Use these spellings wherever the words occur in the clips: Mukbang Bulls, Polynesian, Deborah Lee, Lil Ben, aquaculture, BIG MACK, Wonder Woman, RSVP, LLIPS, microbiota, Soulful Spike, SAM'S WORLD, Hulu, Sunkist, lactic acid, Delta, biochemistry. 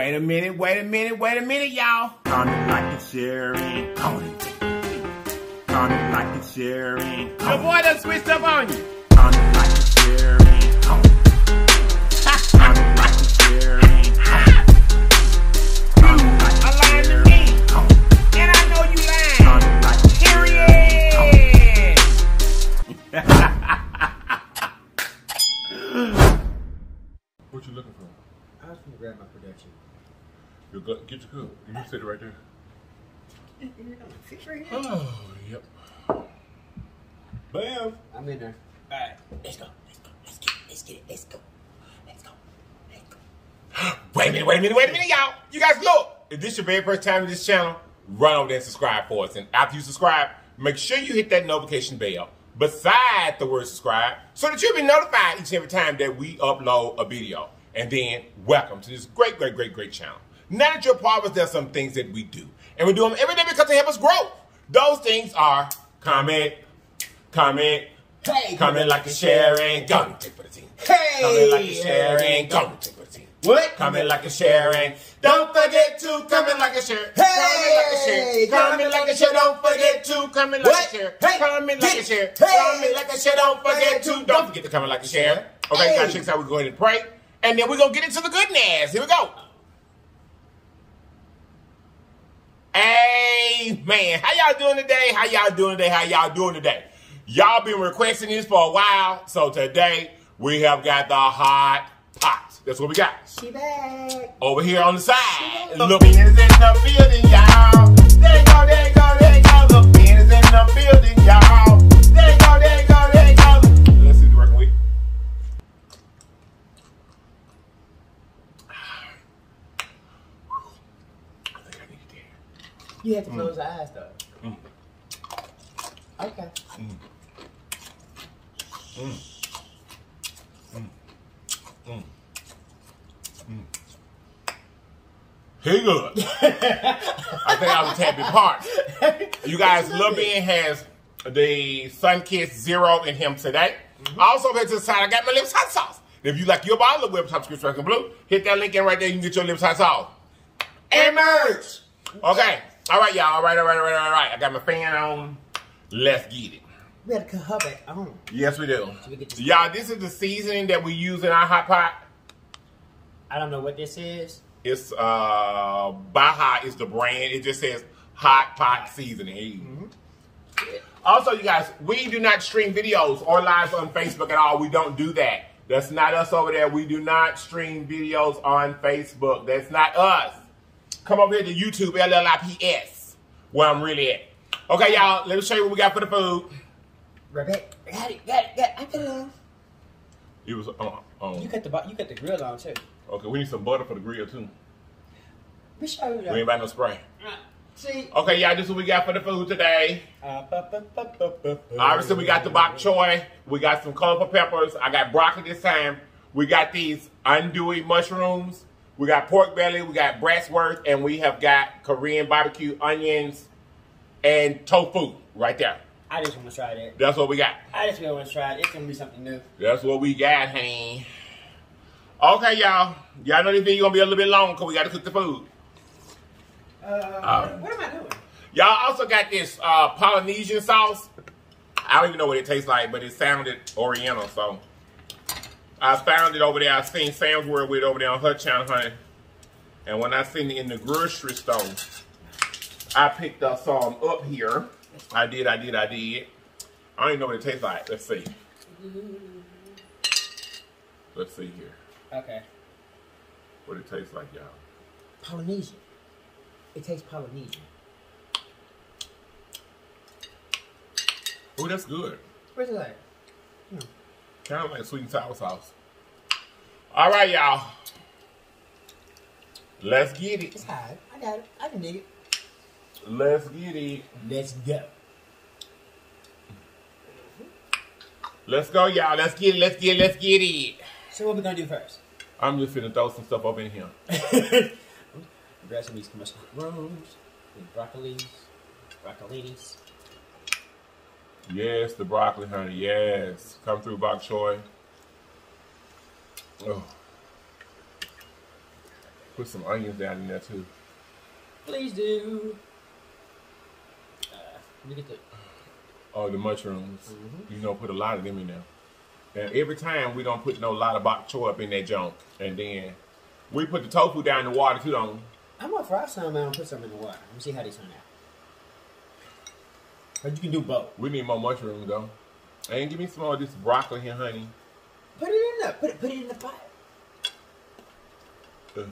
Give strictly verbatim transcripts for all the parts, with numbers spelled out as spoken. Wait a minute, wait a minute, wait a minute, y'all. Counting like a cherry pony. Counting like a cherry pony. Your boy done switched up on you. Counting like a cherry pony. Counting like a cherry pony. You are lying to me. And I know you lying. Like period. What you looking for? I was gonna grab my production. You'll go, get your coat. You can sit right there. Sit right here. Oh, yep. Bam! I'm in there. All right, let's go. Let's go. Let's get it. Let's get it. Let's go. Let's go. Let's go. Wait a minute. Wait a minute. Wait a minute, y'all. You guys look. If this is your very first time to this channel, run over there and subscribe for us. And after you subscribe, make sure you hit that notification bell beside the word subscribe so that you'll be notified each and every time that we upload a video. And then, welcome to this great, great, great, great channel. Now that you're part of us, there's some things that we do. And we do them every day because they help us grow. Those things are comment, comment, hey, comment like a share and go and take for the team. Hey, comment like a share and go and take for the team. What? Comment like a share and don't forget to comment like a share. Hey, comment like a share. Comment like a share. Don't forget to comment like a share. Hey, comment like a share. Comment like a share. Don't forget to. Don't forget to comment like a share. Okay, guys, check this out. We're going to pray. And then we're going to get into the goodness. Here we go. Amen. How y'all doing today? How y'all doing today? How y'all doing today? Y'all been requesting this for a while. So today, we have got the hot pot. That's what we got. She back. Over here on the side. The Lupin is in the building, y'all. There you go, there you go, there you go. The Lupin is in the building, y'all. There you go, there you go, there you go. Let's see what we're working with. You have to close mm. your eyes, though. Mm. Okay. Mm. Mm. Mm. Mm. Mm. He good. I think I was happy part. You guys, Lil Ben has the Sunkist Zero in him today. Mm-hmm. Also, over to the side, I got my Lips hot sauce. If you like your bottle of Lips hot sauce, blue, hit that link in right there. You can get your Lips hot sauce and merch. Okay. All right, y'all. All right, all right, all right, all right. I got my fan on. Let's get it. We gotta cut her back on. Yes, we do. So y'all, this is the seasoning that we use in our hot pot. I don't know what this is. It's, uh, Baja is the brand. It just says hot pot seasoning. Mm-hmm. Yeah. Also, you guys, we do not stream videos or lives on Facebook at all. We don't do that. That's not us over there. We do not stream videos on Facebook. That's not us. Come over here to YouTube, L L I P S, where I'm really at. Okay, y'all, let me show you what we got for the food. Rebecca, got it, got it, got it. I put it on. It was on. Uh, um, you got the you got the grill on too. Okay, we need some butter for the grill too. We sure we ain't buy no spray. Uh, see. Okay, y'all, this is what we got for the food today. Uh, bu bu bu bu bu bu. Obviously, we got the bok choy. We got some colorful peppers. I got broccoli this time. We got these andouille mushrooms. We got pork belly, we got brassworth, and we have got Korean barbecue onions and tofu right there. I just want to try that. That's what we got. I just really want to try it. It's going to be something new. That's what we got, honey. Okay, y'all. Y'all know this video going to be a little bit long because we got to cook the food. Uh, um, what am I doing? Y'all also got this uh, Polynesian sauce. I don't even know what it tastes like, but it sounded oriental, so... I found it over there. I seen Sam's World with it over there on her channel, honey. And when I seen it in the grocery store, I picked up some up here. I did, I did, I did. I don't even know what it tastes like. Let's see. Let's see here. Okay. What it tastes like, y'all. Polynesian. It tastes Polynesian. Oh, that's good. Where's it like? Hmm. Kind of like sweet and sour sauce. All right, y'all. Let's get it. It's hot. I got it. I can dig it. Let's get it. Let's go. Let's go, y'all. Let's get it. Let's get it. Let's get it. So what we gonna do first? I'm just finna throw some stuff up in here. Grab some of these commercial rolls, the broccolis, broccolinis. Yes, the broccoli, honey. Yes. Come through, bok choy. Oh. put some onions down in there too. Please do. Uh, let me get the. Oh, the mushrooms. Mm-hmm. You know, put a lot of them in there. And every time we don't put no lot of bok choy up in that junk. And then we put the tofu down in the water too, don't we? I'm gonna fry some and put some in the water. Let me see how they turn out. But you can do both. We need more mushrooms though. And give me some of this broccoli here, honey. Put it in there. Put it, put it in the pot. Uh,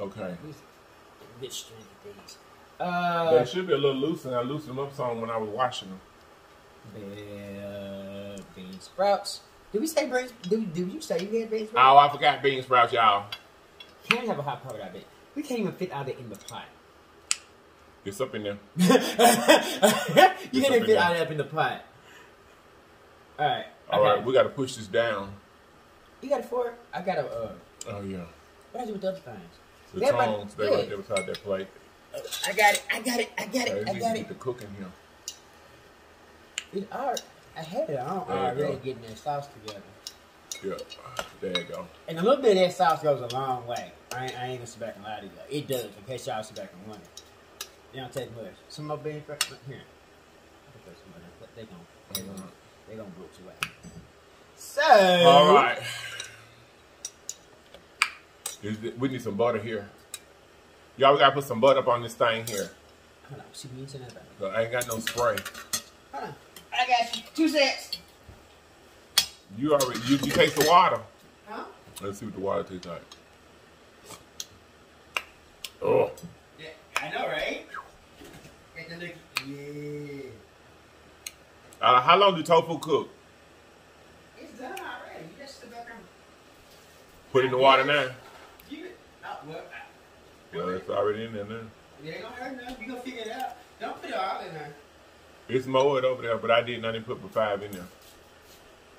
okay. A bit stringy things. Uh, they should be a little loose, and I loosened them up some when I was washing them. Uh, bean sprouts. Did we say beans? Did, did you say you had bean sprouts? Oh, I forgot bean sprouts, y'all. Can't have a hot pot without it. We can't even fit out of it in the pot. It's up in there. You can't even fit out of it up in the pot. All right. All right, we got to push this down. You got a fork? I got a. Uh, oh yeah. What I do with the other things? The they tongs. They right there beside that plate. Uh, I got it. I got it. I got it. I, I got it. Get the cooking here. It's art. I had it. I don't already getting that sauce together. Yeah. There you go. And a little bit of that sauce goes a long way. I ain't, I ain't gonna sit back and lie to you. It does. In case y'all sit back and wonder. It don't take much. Some more beans right here. They gonna they gonna they gonna blow you out. So. All right. We need some butter here. Y'all, we gotta put some butter up on this thing here. Hold on, see, we need another. So I ain't got no spray. Hold on, I got you. Two sets. You already, you, you taste the water. Huh? Let's see what the water tastes like. Oh. Yeah, I know, right? Get the lick. Yeah. Uh, how long do tofu cook? It's done already. You just sit back and put it in the water now. Well, I, well, it's already in there now. It ain't gonna hurt nothing. We gonna figure it out. Don't put it all in there. It's more over there, but I didn't. I didn't put but five in there. I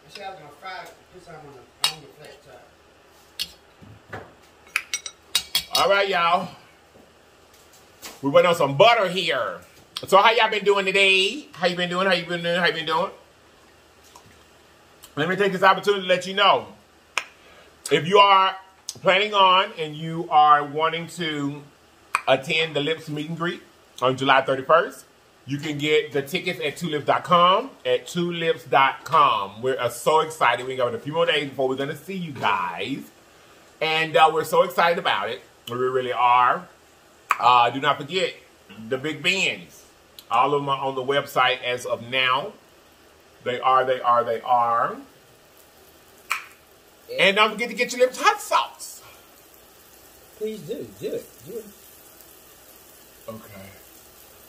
said I was gonna fry it. Put something on the, on the flat top. All right, y'all. We went on some butter here. So how y'all been doing today? How you been doing? How you been doing? How you been doing? Let me take this opportunity to let you know. If you are planning on and you are wanting to attend the Lips meet and greet on July thirty-first, you can get the tickets at two lips dot com, at two lips dot com. We're uh, so excited. We got a few more days before we're going to see you guys. And uh, we're so excited about it. We really are. Uh, do not forget the Big Bends. All of them are on the website as of now. They are, they are, they are. And don't forget to get your lips hot sauce. Please do. Do it. Do it. Okay.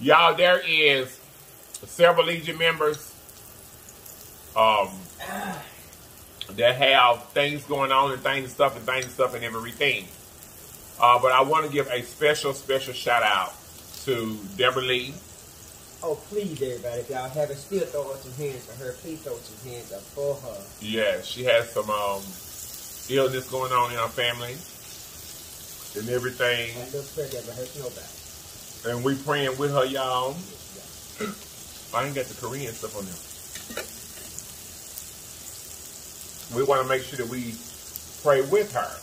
Y'all, there is several Legion members um, that have things going on and things and stuff and things and stuff and everything. Uh, but I want to give a special, special shout out to Deborah Lee. Oh, please, everybody, if y'all haven't still throw up some hands for her, please throw some hands up for her. Yeah, she has some... um. illness going on in our family and everything. And we praying with her, y'all. I ain't got the Korean stuff on there. We want to make sure that we pray with her.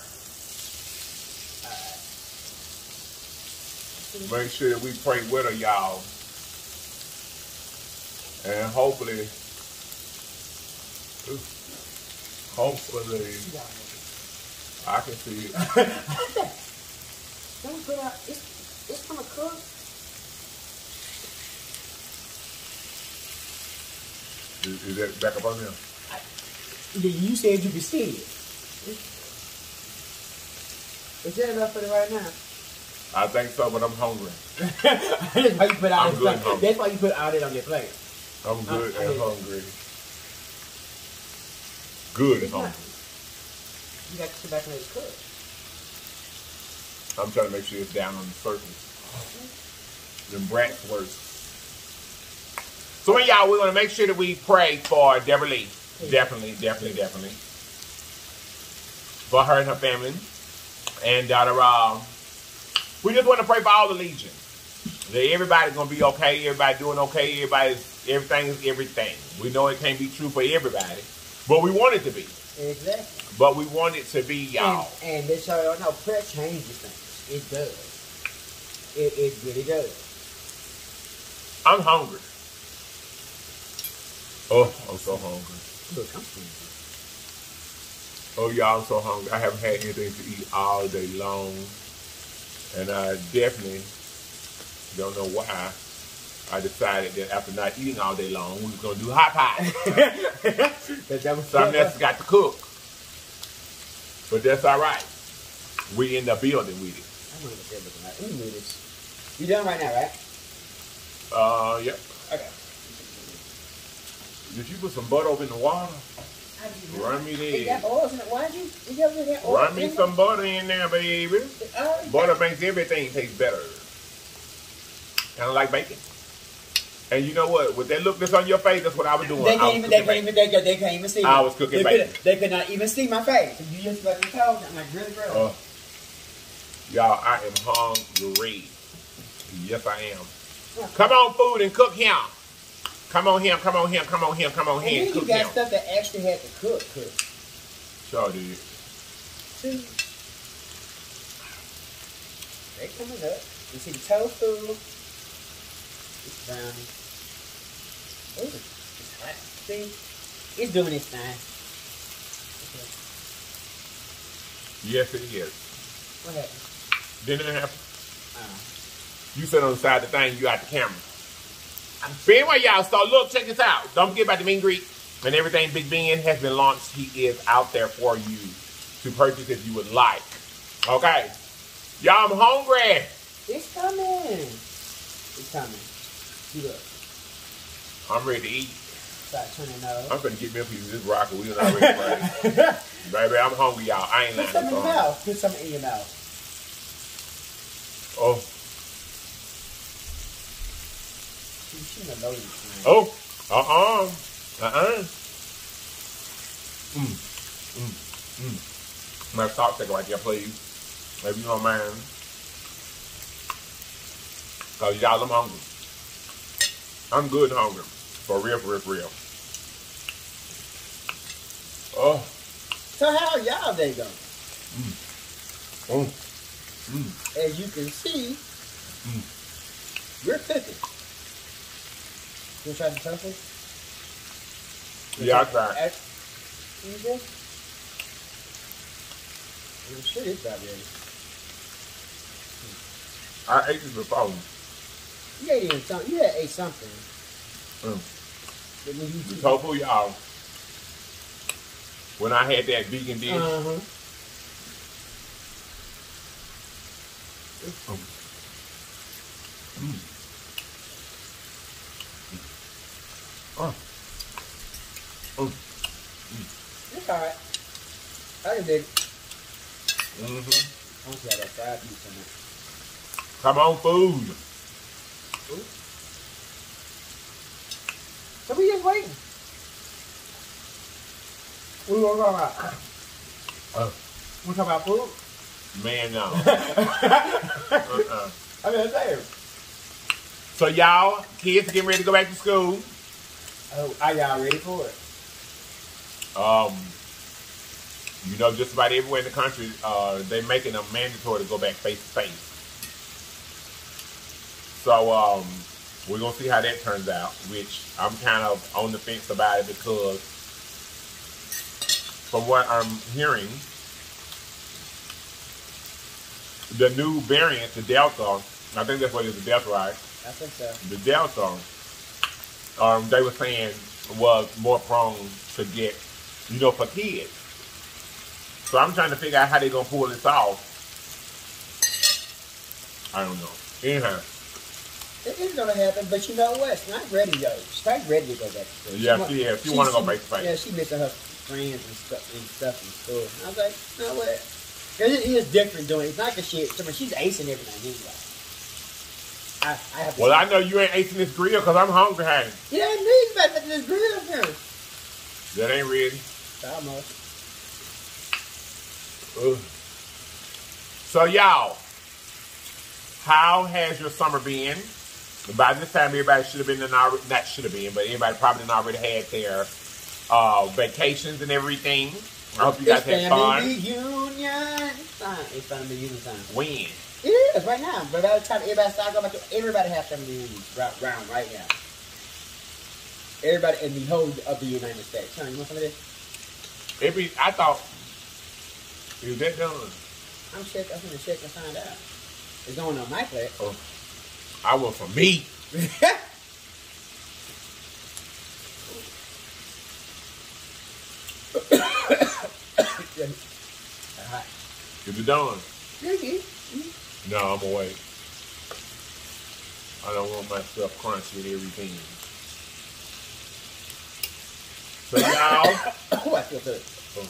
Make sure that we pray with her, y'all. And hopefully, hopefully, I can see it. Don't put out. It's, it's gonna cook. Is, is that back up on there? I, you said you could see it. Is, is that enough for it right now? I think so, but I'm hungry. That's why you put out. Good, that's why you put out it on your plate. I'm good I'm, and hungry. Good and hungry. You got to sit back and let it cook. I'm trying to make sure it's down on the surface. The brat's worse. So, y'all, we want to make sure that we pray for Deborah Lee. Please. Definitely, definitely, Please. definitely. For her and her family. And Doctor Rob. We just want to pray for all the Legion. That everybody's going to be okay. Everybody doing okay. Everybody's, everything is everything. We know it can't be true for everybody. But we want it to be. Exactly. But we want it to be y'all. And, and this, so y'all know, prayer changes things. It does. It, it really does. I'm hungry. Oh, I'm so hungry. Look, I'm hungry. Oh, y'all, I'm so hungry. I haven't had anything to eat all day long. And I definitely don't know why I decided that after not eating all day long, we was going to do hot pot. Something else got to cook. But that's all right. We in the building with it. I'm going to get looking like. Let me do this. You done right now, right? Uh, yep. Okay. Did you put some butter over in the water? Run me there. Run me some butter in there, baby. Butter makes everything taste better. Kind of like bacon. And you know what? With that lookness on your face, that's what I was doing. They can't even, they can't even, they, they can't even see me. I was cooking bacon. They could not even see my face. You just like the toes. I'm like, really, really. Uh, Y'all, I am hungry. Yes, I am. Huh. Come on, food, and cook him. Come on him, come on him, come on him, come on him. And you got him. Stuff that actually had to cook, cook. Sure did. See? They're coming up. You see the tofu. It's brownie. Ooh, it's hot. See? It's doing its thing. Okay. Yes, it is. What happened? Didn't it happen? Uh-huh. You sit on the side of the thing, you out the camera. But anyway, y'all, so look, check this out. Don't forget about the meet and greet and everything. Big Ben has been launched. He is out there for you to purchase if you would like. Okay. Y'all, I'm hungry. It's coming. It's coming. Look. I'm ready to eat. Start turning up. I'm going to get me a piece of this rocker. We're not ready for it. Baby, I'm hungry, y'all. I ain't lying. Put something in your mouth. Put something in your mouth. Oh. Oh, uh-uh. Uh-uh. Mm, mm, mm. My salt stick right there, please. If you don't mind. Because y'all, I'm hungry. I'm good hungry. For real, for real, for real. Oh. So how y'all day going? Mm. Oh. Mm. As you can see, mm. we're cooking. You try the tofu? Yeah, I tried. You good? I'm sure it's about ready. I ate this before. You ate something. You had ate something. Mm. The tofu, y'all. When I had that vegan dish. Uh-huh. Mm. Mm. Oh. Mm. Mm. It's alright. I can dig it. Mm-hmm. I'm glad I tried to eat some of it. Come on, food. Ooh. So we just waiting. We gonna talk about uh, we talking about food? Man, no. uh-uh. I mean, there. So y'all, kids getting ready to go back to school. Oh, are y'all ready for it? Um, you know, just about everywhere in the country, uh, they're making them mandatory to go back face to face. So, um, we're going to see how that turns out, which I'm kind of on the fence about it because from what I'm hearing, the new variant, the Delta, I think that's what it is, the Delta, right? I think so. The Delta. Um, they were saying was more prone to get, you know, for kids. So I'm trying to figure out how they're going to pull this off. I don't know. Anyhow. It is going to happen, but you know what? It's not ready, though. She's not ready to go back to school. Yeah, she, yeah, if you want to go back to school. Yeah, she missing her friends and stuff and stuff in school. And I was like, you know what? It is different doing it. It's not because she, I mean, she's acing everything anyway. I, I have well, I know you ain't acing this grill because I'm hungry, honey. You ain't me about making this grill here. That ain't ready. Almost. Ugh. So, y'all, how has your summer been? By this time, everybody should have been, in our, not should have been, but everybody probably already had their uh, vacations and everything. I hope you guys it's had fun. Reunion time. It's family reunion time. When? It is right now. But by the time everybody starts going back to, everybody has family reunions round, round right now. Everybody in the whole of the United States. Sean, you want some of this? Every I thought it was that done. I'm check. I'm gonna check and find out. It's going on my plate. Oh, I want for me. Is it done? Okay. Mm-hmm. No, I'm away. I don't want myself crunchy and everything. So y'all, oh, I feel good. Oh.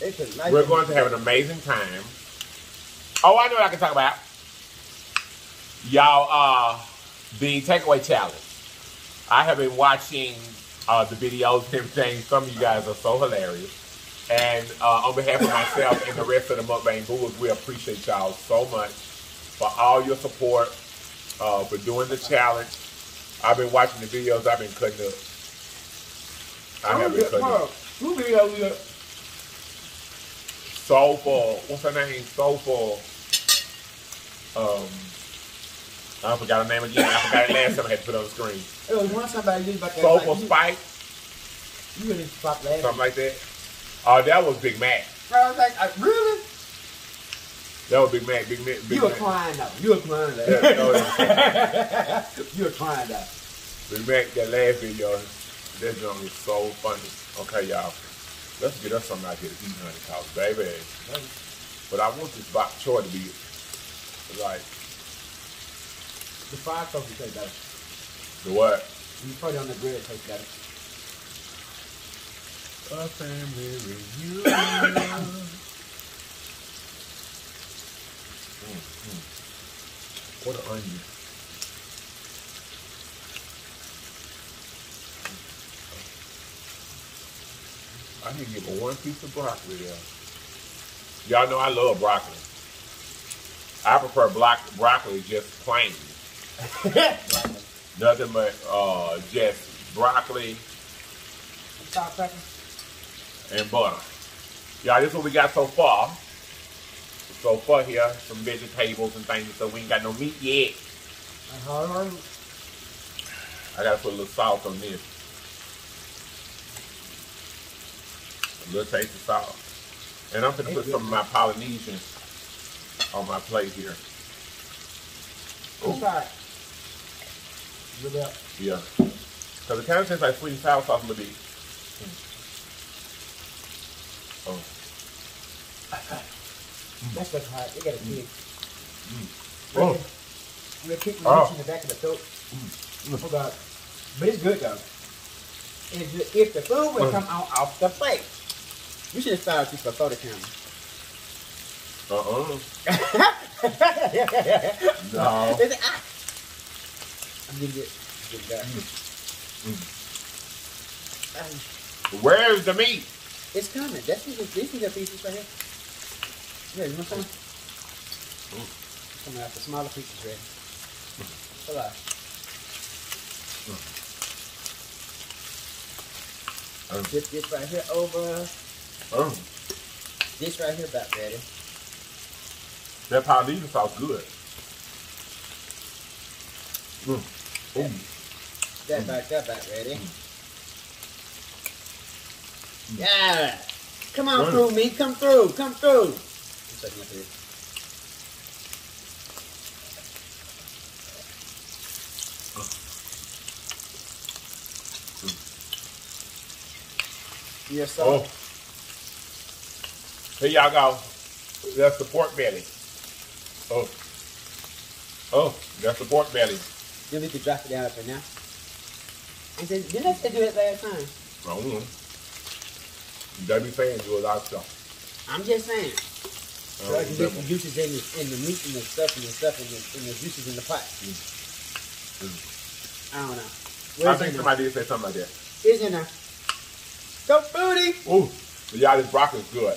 Nice we're going to have an amazing time. Oh, I know what I can talk about. Y'all, uh, the takeaway challenge. I have been watching uh, the videos and everything. Some of you guys are so hilarious. And uh, on behalf of myself and the rest of the Mukbang Bulls, we appreciate y'all so much for all your support, uh, for doing the challenge. I've been watching the videos. I've been cutting up. I have been cutting up. Who videos up? Soulful. What's her name? Soulful. Um, I forgot her name again. I forgot it last time I had to put it on the screen. It was one somebody did about that. Soulful Spike. You really fucked that. Something like that. Oh, uh, that was Big Mac. I was like, I, really? That was Big Mac. Big Mac. Big you were crying though. You were crying though. Yeah, that was you were crying though. Big Mac, that last video, that drum is so funny. Okay, y'all, let's get us something out here to eat, honey, cause baby. But I want this bok choy to be like the fried tofu tastes better. The what? You put it on the grill, it tastes better. A family reunion. mm-hmm. What an onion. I need to give her one piece of broccoli there. Y'all know I love broccoli. I prefer block broccoli just plain. Nothing but uh, just broccoli. Salt, pepper. And butter. Y'all, this is what we got so far. So far here, some vegetables and things, so we ain't got no meat yet. Uh-huh. I gotta put a little salt on this. A little taste of salt. And I'm gonna put some of my Polynesian on my plate here. Ooh. Yeah. Cause it kinda tastes like sweet and sour sauce a little bit. Oh. Mm. That's what's hot. They got a kick. Mm. Oh. They kick the meat in the back of the throat. Mm. Oh God. But it's good though. It's good. If the food would mm. come out off the plate. We should have started this for photo camera. Uh-uh. No. It's hot. I'm gonna get, get that. Mm. Mm. Um, Where's the meat? It's coming. That's these these are the pieces right here. Yeah, you want some? Mm. Coming out the smaller pieces, right? Mm. Hold on. Mm. Mm. Dip this right here over. Mm. This right here about ready. That Polynesian sauce good. Mm. That, mm. that about that about ready. Mm. Yeah, come on mm. through me, come through, come through. Mm. Yes, sir. Oh. Here y'all go. That's the pork belly. Oh, oh, that's the pork belly. Then we can drop it down for now. And then didn't I say do it last time? I don't know. They be saying do a lot of stuff. I'm just saying. So I can get the juices in the, in the meat and the stuff and the stuff and the, and the juices in the pot. Mm. I don't know. Where's I think somebody did say something like that. It's in there. Go booty! Ooh, y'all, this broccoli's good.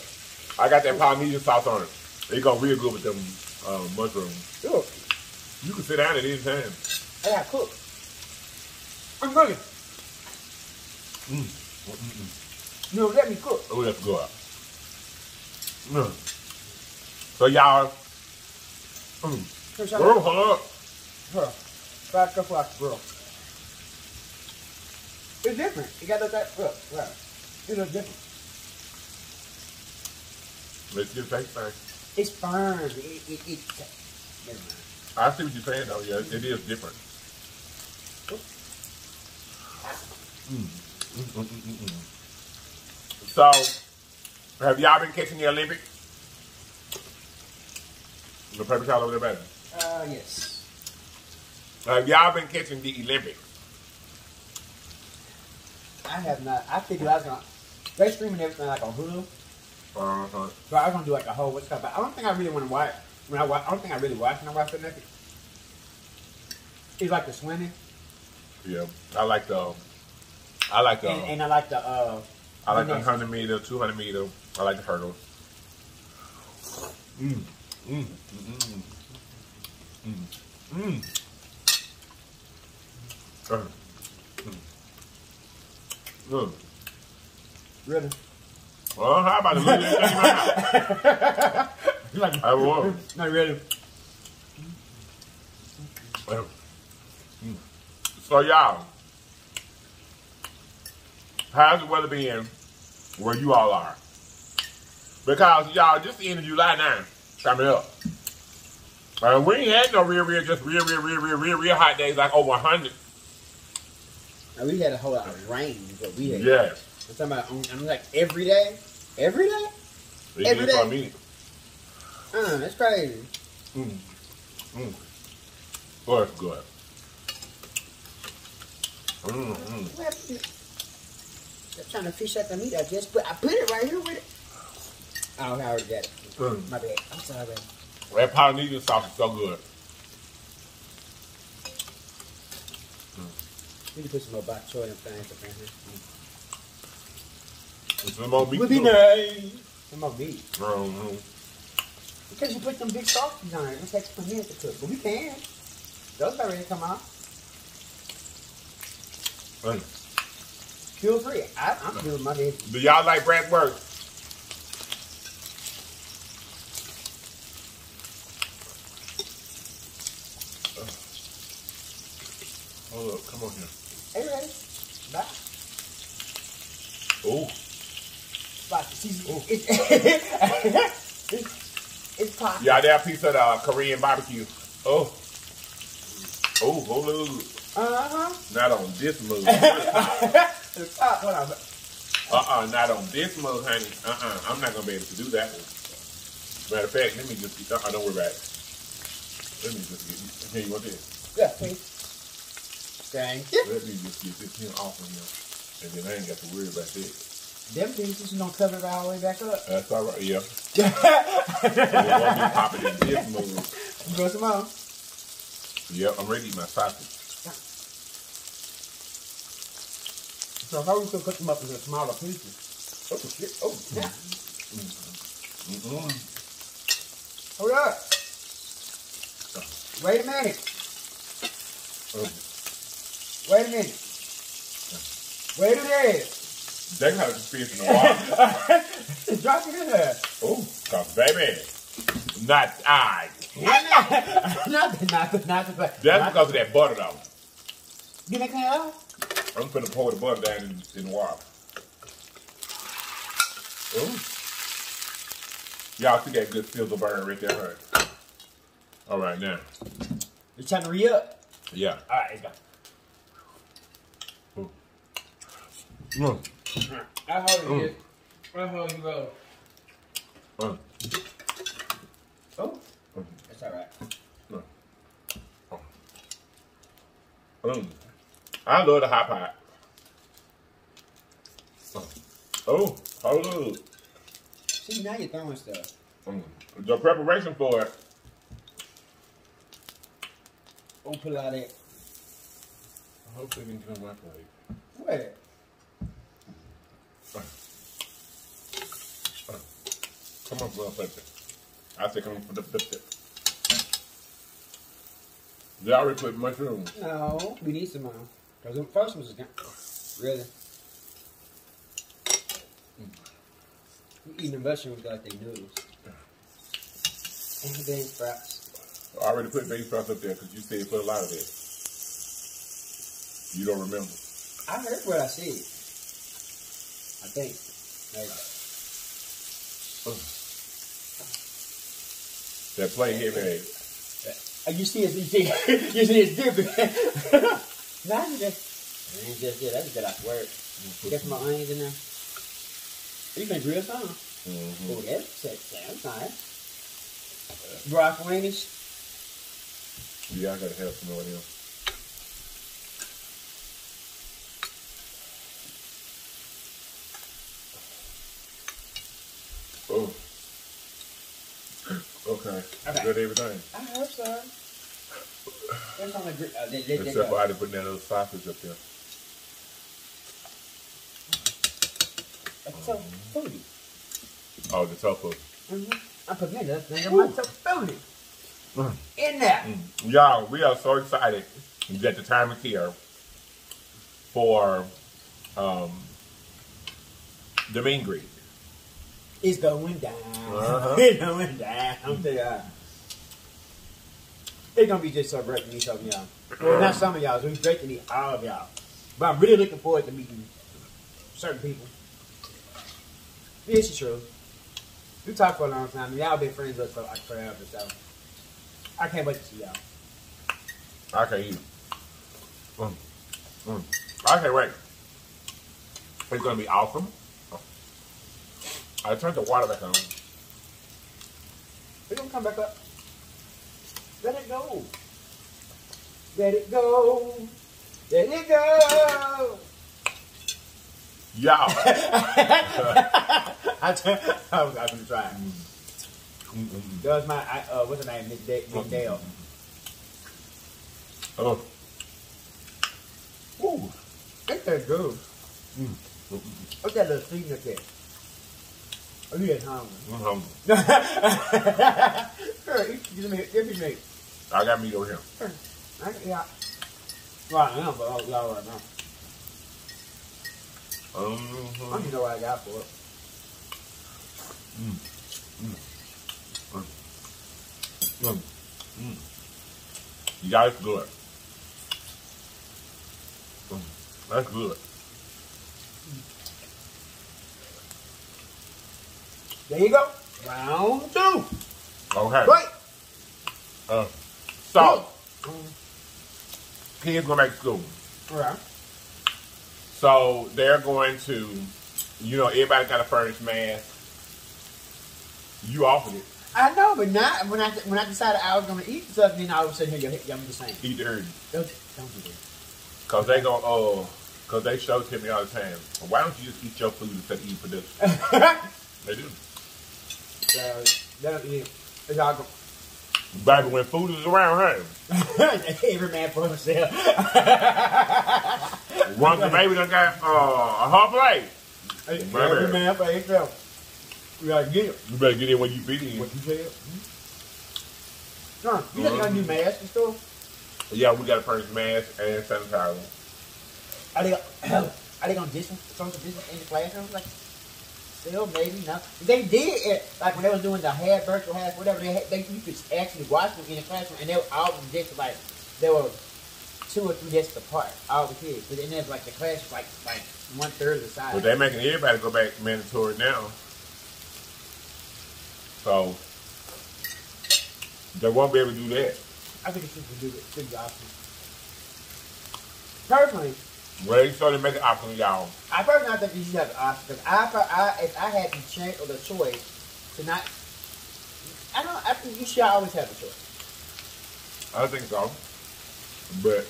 I got that Polynesian sauce on it. It go real good with them uh, mushrooms. Ooh. You can sit down at any time. I gotta cook. I'm cooking. Mm. Mm-mm-mm. No, let me cook. Oh, that's good. Mm. So y'all, mm. Here's girl, hold up. Girl, back up like girl. It's different. You got that look, right? It looks different. Let's just taste things. It's firm. It, it, it, never mind. I see what you're saying though. Yeah, it is different. Mm. Mm, mm, mm, mm, mm. So, have y'all been catching the Olympics? The paper towel over there, better. Uh, yes. Have y'all been catching the Olympics? I have not. I figured I was gonna. They're streaming everything like on Hulu. Uh huh. So I was gonna do like a whole what's up. But I don't think I really want to watch. When I watch, I don't think I really watch when I watch the Olympics. It's like the swimming. Yeah, I like the. I like the. And, and I like the. Uh, I like the hundred meter, two hundred meter. I like the hurdles. Mm. Mm. Mm. Mm. Mm. Mm. Mm. Really? Well, how about it? You like? I will. Not really. Mm. Mm. So y'all, how's the weather been where you all are? Because y'all, just the end of July ninth, coming up. Uh, we ain't had no real, real, just real, real, real, real, real, real hot days like over one hundred. Now, we had a whole lot of rain, but we had. Yes. I'm talking about, I'm like every day, every day, they every day. Me. Uh, that's crazy. Mm. Mm. Oh, that's good. Mm, mm. I'm trying to fish out the meat. I just put I put it right here with it. Oh, I already got it. Mm. My bad. I'm sorry. That Polynesian sauce is so good. Mm. We need to put some more bok choy and things up in here. Mm. Some more meat. Would be nice. Some more meat. Mm-hmm. Because you put them big sauces on it. It takes a minute to cook, but we can. Those already come out. Mm. Feel free. I, I'm feeling my head. Do y'all like bratwurst? Uh, hold up. Come on here. Hey, ready? Bye. Oh. It's, it's, it's pop. Y'all there a piece of the Korean barbecue. Oh. Oh, hold up. Uh-huh. Not on this move. Uh-uh, not on this move, honey. Uh-uh, I'm not going to be able to do that one. Matter of fact, let me just get, uh-uh, don't worry about it. Let me just get, here, you want this? Yeah, please. Thank you. Let me just get this here off of you, and then I ain't got to worry about this. Them things just going to cover it all the way back up. That's all right, yeah. So it won't be popping in this move. You got some more? Yep, I'm ready to eat my sausage. So if I was going to cut them up into smaller pieces. Oh, shit. Oh, yeah. Mm-hmm. Mm-hmm. Hold up. Oh. Wait a minute. Oh. Wait a minute. Oh. Wait a minute. They got to fish in the water. Drop it in there. Oh, baby. Not I. Not the, not the, not the. That's not because of that butter, though. You make that out? I'm going to pour the butter down in, in the water. Y'all see that good sizzle burn right there, huh? All right, now. It's time to re-up? Yeah. All right, let's go. Mm. Mm. I hold it. Mm. I hold you up. Mm. Oh, mm. That's all right. Mm. Oh. Mm. I love the hot pot. Oh, hold on. See, now you're throwing stuff. Mm. The preparation for it. Don't pull out that. I hope they didn't come my plate. What? Come on, bro, flip it. I said come on, flip it. Did I already put mushrooms? No, we need some more. Because the first one's gone. Really? Mm. We're eating the vegetables like they noodles. And the bean sprouts. I already put bean sprouts up there because you said you put a lot of it. You don't remember. I heard what I said. I think. Like, that play hit me. You see it's different. You see it's different. No, I just, I ain't just yeah, that's just like work. Get my onions in there. You can grill some. Mm-hmm. Oh, that's that's nice. Broccoli. Yeah, I gotta have some on here. Oh. Okay. Okay. Good everything. I hope so. That's on the grill. Oh, they, they, Except they for I didn't put that little sausage up there. That's so foodie. Oh, the tofu. Mm-hmm. I put that up there. That's so foodie. Mm. In there. Mm. Y'all, we are so excited that the time is here for um, the main greet. It's going down. Uh-huh. It's going down. I'm telling y'all. It's going to be just so great to meet some of y'all. Well, not some of y'all. It's going to be great to meet all of y'all. But I'm really looking forward to meeting certain people. This is true. We talked for a long time. Y'all been friends with us for like forever. So I can't wait to see y'all. I can't eat. Mm. Mm. I can't wait. It's going to be awesome. I turned the water back on. It's gonna come back up. Let it go. Let it go. Let it go. Y'all. I turned. I was gonna try. Mm -mm. That was my. I, uh, what's her name? Miss Dale. Mm -mm. Oh. Ooh. It tastes good. Mm. What's that little sweetness there? Oh, you get hungry. I'm hungry. Give me, give me meat. I got meat over here. I, yeah. Well, I am, but I don't know right now. Mm-hmm. I don't know what I got for it. Mm. Mm. Mm. Mm. Mm. You guys do it. Mm. That's good. There you go. Round two. Okay. Wait. Uh, so, mm-hmm. Kids go back to school. Right. So, they're going to, you know, everybody got a furnished mask. You offered it. I know, but not when I when I decided I was going to eat stuff, then all of a sudden, y'all y'all the same. Eat the herb. Don't, don't do that. Because they going to, oh, because they show to me all the time, why don't you just eat your food instead of eating production? They do. So, that, yeah, it's all good. Back when food was around, hey? Every man for himself. Once the baby done got uh, a hot plate. Hey, every man, man for himself. You gotta get it. You better get it when you feed it. What you said? Mm-hmm. Huh, you mm-hmm. got new masks and stuff? Yeah, we got a first mask and sanitizer. Are they, are they gonna distance, social distance in the classroom? Like, still, maybe not. They did it like when they was doing the half virtual, half whatever. They, had, they you could actually watch them in the classroom, and they were all just like they were two or three desks apart, all the kids. But then there's like the class was like like one third of the size. But they're making everybody go back mandatory now, so they won't be able to do that. I think it should be it should be optional. Personally. Well, you started making options, y'all. I personally think you should have an option because I, I, if I had the chance or the choice to not, I don't. I think you should always have a choice. I think so, but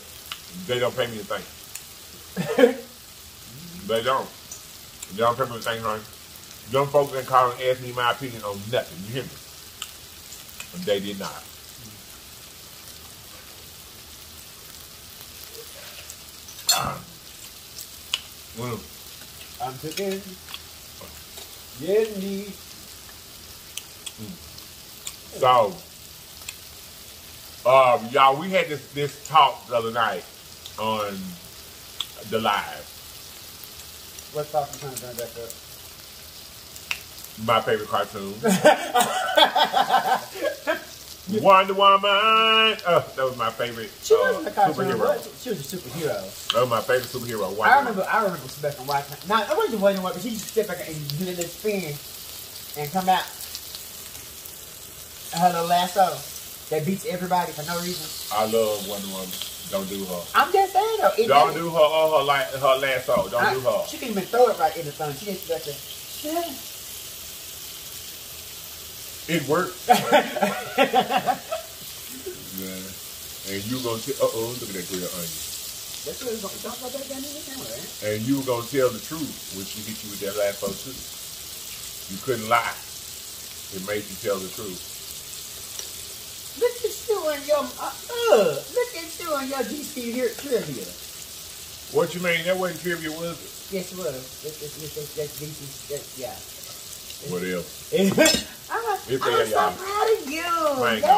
they don't pay me a thing. They don't. They don't pay me a thing, honey. Them folks didn't call and ask me my opinion on nothing. You hear me? They did not. Ah. Mm. I'm taking Yenny. So, um, y'all, we had this this talk the other night on the live. What talk you trying to bring back up? My favorite cartoon. Wonder Woman. Uh, that was my favorite she uh, a cartoon, superhero. She was a superhero. That was my favorite superhero. Wonder I remember. Woman. I remember Rebecca watching. Now I wasn't Wonder Woman, but she used to step back and do the spin and come out. Her little lasso that beats everybody for no reason. I love Wonder Woman. Don't do her. I'm just saying though. It don't doesn't. do her or her like her lasso. Don't I, do her. She didn't even throw it right in the sun. She just like that. Yeah. It worked. Yeah. And you gonna tell uh oh, look at that grilled onion. That's what it's gonna talk about that down in the camera, right? And you gonna tell the truth when she hit you with that lasso too. You couldn't lie. It made you tell the truth. Look at you and your uh, uh look at you and your G C here at trivia. What you mean? That wasn't trivia, was it? Yes, it was. That's that's that's D C. That's yeah. What else? I'm, I'm, I'm so proud of you. Yay!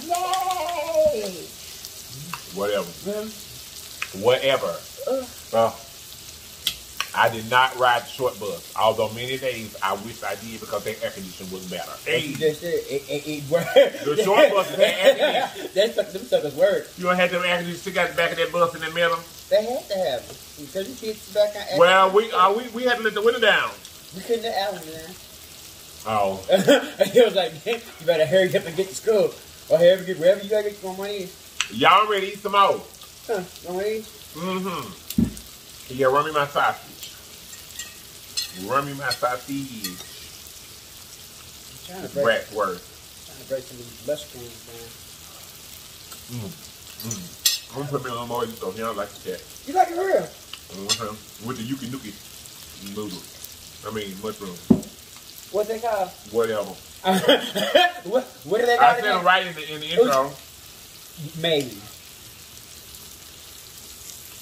Yay! Whatever. Really? Whatever. Uh. Uh, I did not ride the short bus, although many days I wish I did because their air conditioning was better. Hey. That's it. It, it, it worked. The short bus had air conditioning. That's like them suckers work. You don't have them air conditioning stick out the back of that bus in the middle? They had to have them. Because you kids back out. Well, we, uh, we we had to let the window down. We couldn't have the window down. Oh. It was like, you better hurry up and get to school. Or hurry up and get wherever you gotta get your money. Y'all ready to eat some more? Huh, don't we? Mm-hmm. Yeah, run me my sausage. Run me my sausage. I'm trying to break. Rack word. I'm trying to break some of these bus creams, man. Mm. Mm. I'm gonna put me a little more in so he don't like the cat. You like it real? Mm-hmm. With the yuki nuki noodle. I mean mushroom. What's that called? Whatever. what what are they called? I said it right in the in the intro. Maybe.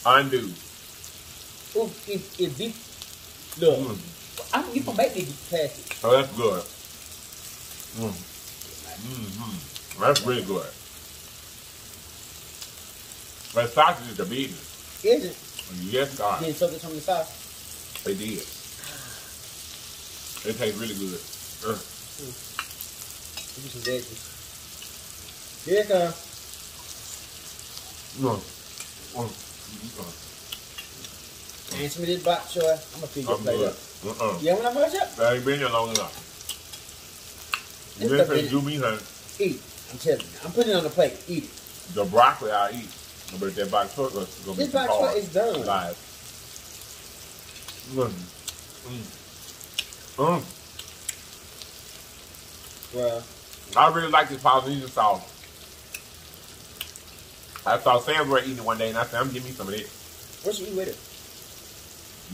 Undo. Ooh, it's it deep. Look. Mm. I'm you can make it plastic. Oh, that's good. Mm. Mm-hmm. That's really good. But sausage is the business. Is it? Yes, God. Did it soak it from the sauce? They did. It tastes really good. Ugh. Mm. Give me some veggies. Here it comes. Mm. Mm. Mm. Answer me this box, sure. I'm gonna feed your plate up. Uh-uh. You want to much up? I ain't been here long enough. You better say do me, honey. Eat. I'm telling you. I'm putting it on the plate. Eat it. The broccoli I eat. But that box foot was gonna be this box foot is done. Live. Mm. Mm. Mm. Well, I really like this Polynesian sauce. I saw Sam were eating it one day, and I said, "I'm giving me some of it." What should we eat with it?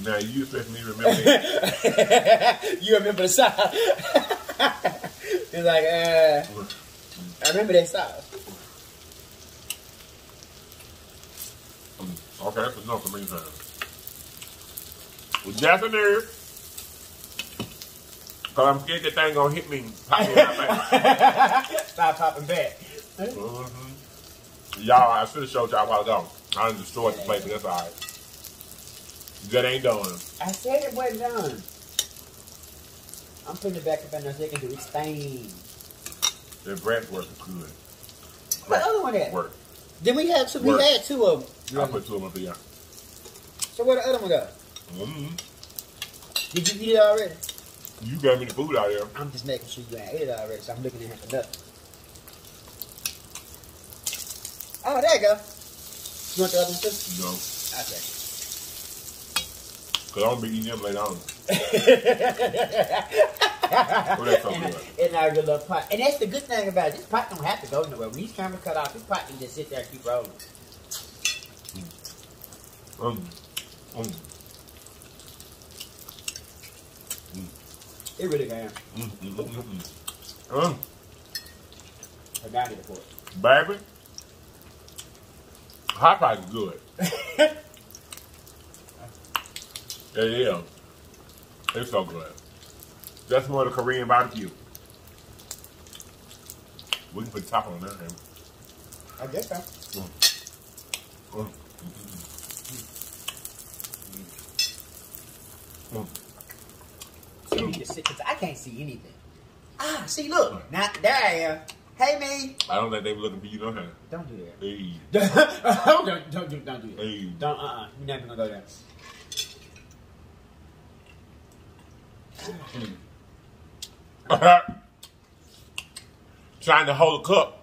Now you expect me to remember that? You remember the sauce? It's like, uh, mm. I remember that sauce. Okay, that's enough for me time. Well, just a nerve. Because I'm scared that thing gonna hit me and pop me in my face. Stop popping back. Mm-hmm. Y'all, I should have showed y'all a while ago. I done destroyed the plate, but that's all right. That ain't done. I said it wasn't done. I'm putting it back up in there so they can do its thing. The bread work is good. What other one is? Work. Then we had two, we had two of them. I put two of them for y'all. So where the other one go? Mm-hmm. Did you eat it already? You gave me the food out here. I'm just making sure you ain't ate it already, so I'm looking in here for nothing. Oh, there you go. You want the other one too? No. I'll take it. Because I'm going to be eating them later on. Oh, that's so good. And our good little pot. And that's the good thing about it. This pot don't have to go nowhere. When these cameras cut off, this pot can just sit there and keep rolling. Mm. Mm. Mm. It really can. Mm. Mm. Mm. Mm. Mm. I got it before. Baby, hot pot is good. It is. It's so good. That's more the Korean barbecue. We can put top on that. I guess so. Mm. Mm. Mm. Mm. Mm. Let me just sit, because I can't see anything. Ah, see, look. Now, there I am. Hey, me. I don't think they were looking for you, don't they? Don't do that. Hey. don't, don't, don't, don't do that. Hey. Don't, uh-uh. You're not even going to go there. Mm. Trying to hold a cup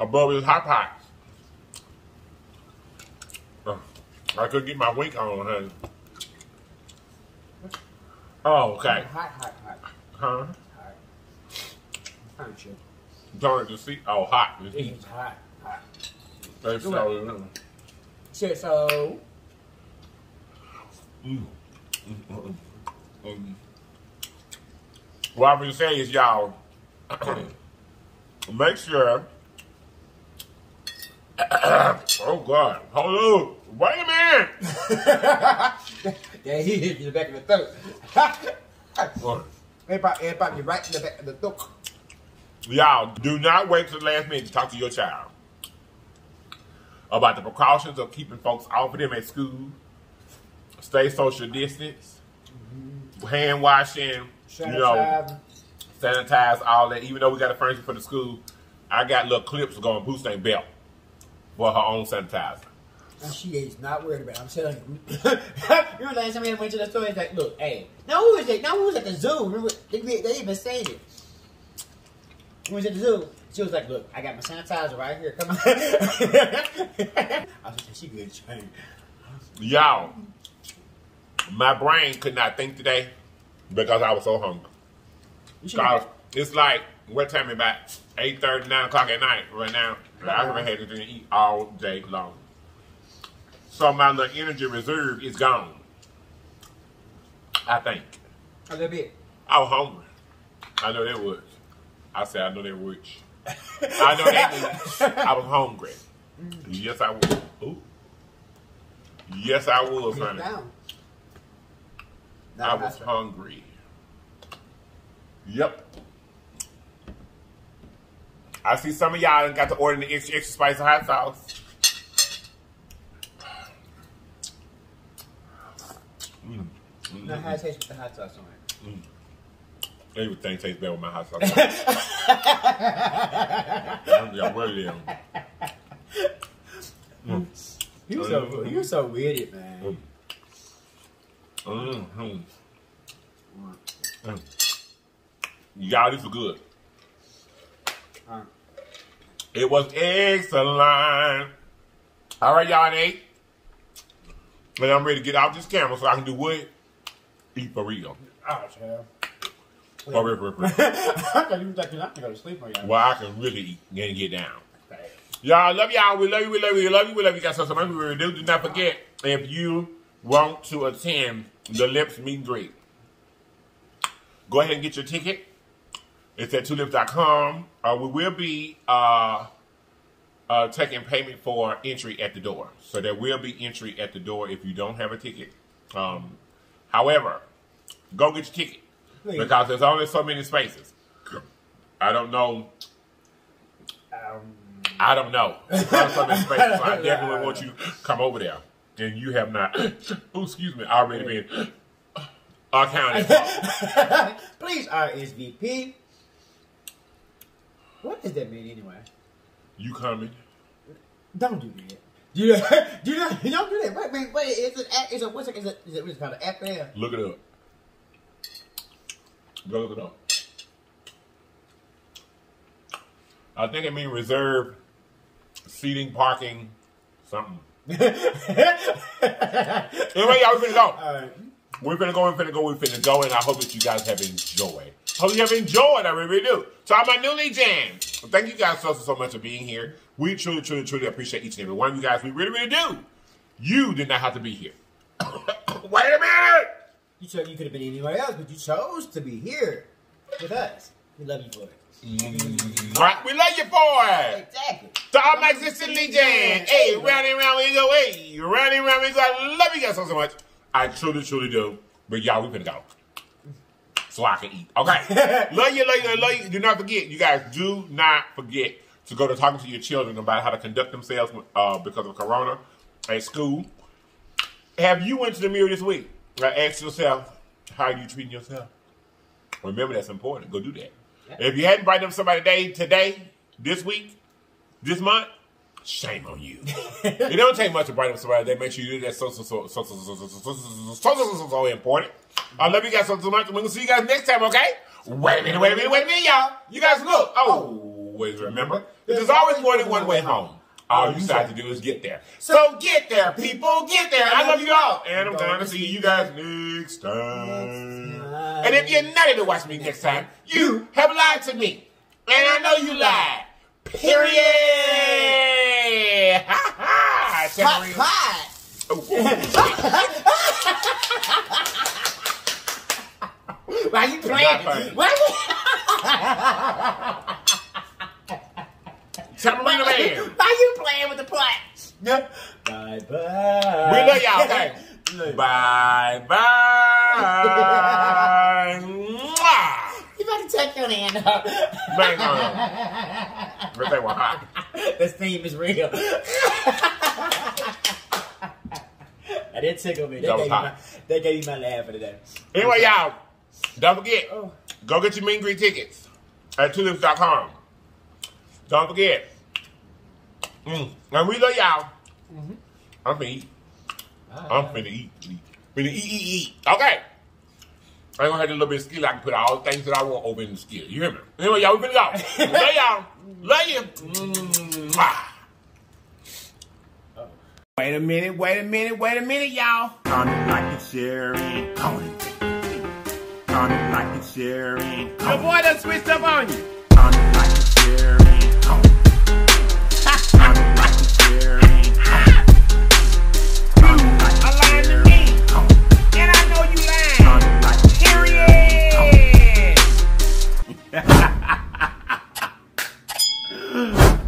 above his hot pot. I could get my wink on, honey. Oh, okay. Hot, hot, hot. Huh? Hot. Don't you see? Oh, hot. It's, it's hot, hot. Say so. Say so. Mm. Mm -mm. Mm. What I'm going to say is, y'all, make sure. Oh, God. Hold on. Wait a minute! Yeah, he hit you in the back of the throat. Everybody, everybody, you're right in the back of the throat. Y'all, do not wait till the last minute to talk to your child about the precautions of keeping folks off of them at school. Stay social distance. Mm-hmm. Hand washing. Sanitize. You know, sanitize, all that. Even though we got a furniture for the school, I got little clips going boost their belt for her own sanitizer. And she is not worried about it. I'm telling you. You know, last time I went to the store, it's like, look, hey, no, who was it? No, who was at the zoo? We were, they, they even said it. We was at the zoo. She was like, look, I got my sanitizer right here. Come on. I was like, she good train. Y'all, my brain could not think today because I was so hungry. Because it's like, what time is about eight thirty, nine o'clock at night right now. I've been having to eat all day long. So my little energy reserve is gone. I think. A little bit. I was hungry. I know that was. I said I know that was. I know that was. I was hungry. Mm. Yes, I was. Ooh. Yes, I was, honey. Down. I was hungry. Yep. I see some of y'all got to order the extra, extra spicy hot sauce. Mm. Mm. Now, how it tastes with the hot sauce on it? Mm. Everything tastes better with my hot sauce on it. Y'all really am. Mm. You're so, mm. you're so weird, man. Mm. Mm. Mm. Mm. Y'all, this is good. Uh. It was excellent. All right, y'all, eight. And I'm ready to get out this camera so I can do what? Eat for real. Oh, child. For real, for real, for real. I thought you were thinking I can go to sleep on y'all. Well, I can really eat and get down. Okay. Y'all, love y'all. We love you, we love you, we love you, we love you. Got so much we really do. Do not forget, if you want to attend the Lips meet and greet, go ahead and get your ticket. It's at two lips dot com. Uh, we will be... Uh, Uh, taking payment for entry at the door. So there will be entry at the door if you don't have a ticket. Um, however, go get your ticket. Please. Because there's only so many spaces. I don't know. Um, I don't know. There's so many spaces. So I definitely want you to come over there. And you have not, oh, excuse me, already been accounted for. Please R S V P. What does that mean anyway? You coming? Don't do that. Do that. Do not. Don't do that. Wait, wait, wait. It's an. It's a. What's it? Is it? Is it? What's it called? After him. Look it up. Go look it up. I think it means reserve seating, parking, something. Anyway, y'all, we finna go. All right. We're finna go. We're finna go. We're finna go. And I hope that you guys have enjoyed. Hope you have enjoyed. I really do. So I'm my newly jams. Well, thank you guys so, so much for being here. We truly, truly, truly appreciate each and every one of you guys. We really, really do. You did not have to be here. Wait a minute! You chose, you could have been anywhere else, but you chose to be here with us. We love you for it. Mm-hmm. Right? We love you for it. Exactly. To all my existing legion. Hey, round and round we go. Hey, round and round we go. I love you guys so, so much. I truly, truly do. But y'all, we're going to go. So I can eat. Okay. Love you, love you, love you. Do not forget, you guys, do not forget to go to talking to your children about how to conduct themselves uh, because of corona at school. Have you went to the mirror this week? Now ask yourself, How are you treating yourself? Remember, that's important. Go do that. Yeah. If you hadn't invited somebody today, today, this week, this month, shame on you. It don't take much to brighten up somebody today. Make sure you do that. So, so, so, so, so, so, so, so, so, so, so important. I love you guys so much. We're going to see you guys next time, okay? Wait a minute, wait a minute, wait a minute, y'all. You guys look. Always remember, there's always more than one way home. All you decide to do is get there. So get there, people. Get there. I love you all. And I'm going to see you guys next time. And if you're nutty to watch me next time, you have lied to me. And I know you lied. Period. Ha ha. Hot, hot. Oh. Why you playing? Why Tamarind Man. Why you playing with the plants? Bye bye. We love y'all. Okay. Bye bye. You better take your hand up. Bang on. But they were hot. This theme is real. That did tickle me. They, that gave, me my, they gave me my laugh for today. Anyway, y'all, don't forget, oh. go get your mean green tickets at two lips dot com. Don't forget. Mm. And we love y'all. Mm-hmm. I'm finna eat. Bye. I'm finna eat. Finna eat, eat, eat. Okay. I'm gonna have a little bit of skill. I can put all the things that I want over in the skill. You hear me? Anyway, y'all, we finna go. Love y'all. Love you. Mm-hmm. Wait a minute, wait a minute, wait a minute, y'all. Comment, like, and share, and comment. Comment, like, and share, and comment. Your boy done switched up on you. Comment, like, and share, and comment. I lied to me, and I know you lied. Period.